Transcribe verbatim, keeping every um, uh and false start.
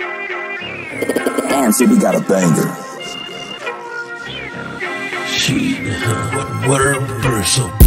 Damn, City got a banger. She, what, what a reversal.